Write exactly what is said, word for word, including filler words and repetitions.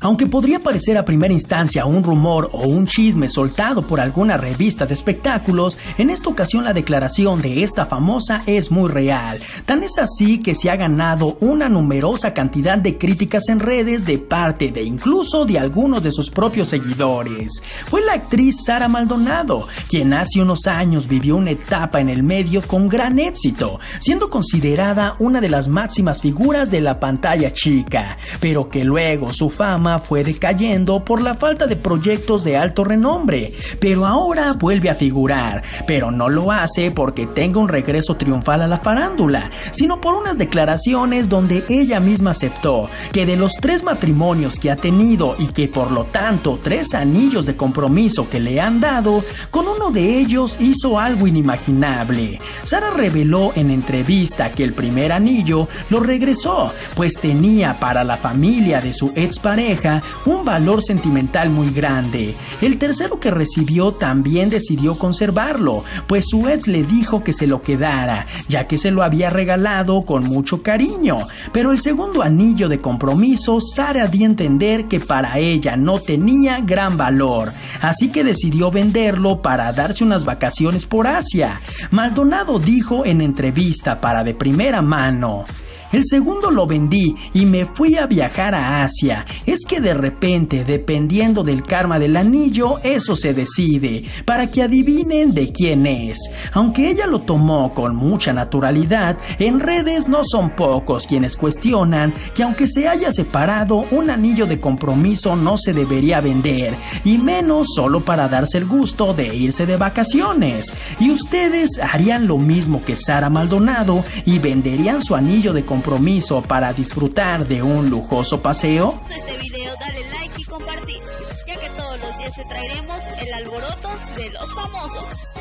Aunque podría parecer a primera instancia un rumor o un chisme soltado por alguna revista de espectáculos, en esta ocasión la declaración de esta famosa es muy real. Tan es así que se ha ganado una numerosa cantidad de críticas en redes de parte de incluso de algunos de sus propios seguidores. Fue la actriz Sara Maldonado, quien hace unos años vivió una etapa en el medio con gran éxito, siendo considerada una de las máximas figuras de la pantalla chica, pero que luego su fama fue decayendo por la falta de proyectos de alto renombre, pero ahora vuelve a figurar, pero no lo hace porque tenga un regreso triunfal a la farándula, sino por unas declaraciones donde ella misma aceptó que de los tres matrimonios que ha tenido y que por lo tanto tres anillos de compromiso que le han dado, con uno de ellos hizo algo inimaginable. Sara reveló en entrevista que el primer anillo lo regresó, pues tenía para la familia de su expareja un valor sentimental muy grande. El tercero que recibió también decidió conservarlo, pues su ex le dijo que se lo quedara, ya que se lo había regalado con mucho cariño. Pero el segundo anillo de compromiso, Sara dio a entender que para ella no tenía gran valor, así que decidió venderlo para darse unas vacaciones por Asia. Maldonado dijo en entrevista para De Primera Mano: "El segundo lo vendí y me fui a viajar a Asia. Es que de repente, dependiendo del karma del anillo, eso se decide, para que adivinen de quién es". Aunque ella lo tomó con mucha naturalidad, en redes no son pocos quienes cuestionan que aunque se haya separado, un anillo de compromiso no se debería vender, y menos solo para darse el gusto de irse de vacaciones. ¿Y ustedes harían lo mismo que Sara Maldonado y venderían su anillo de compromiso? compromiso para disfrutar de un lujoso paseo? Este video, dale like y compartir, ya que todos los días te traeremos el alboroto de los famosos.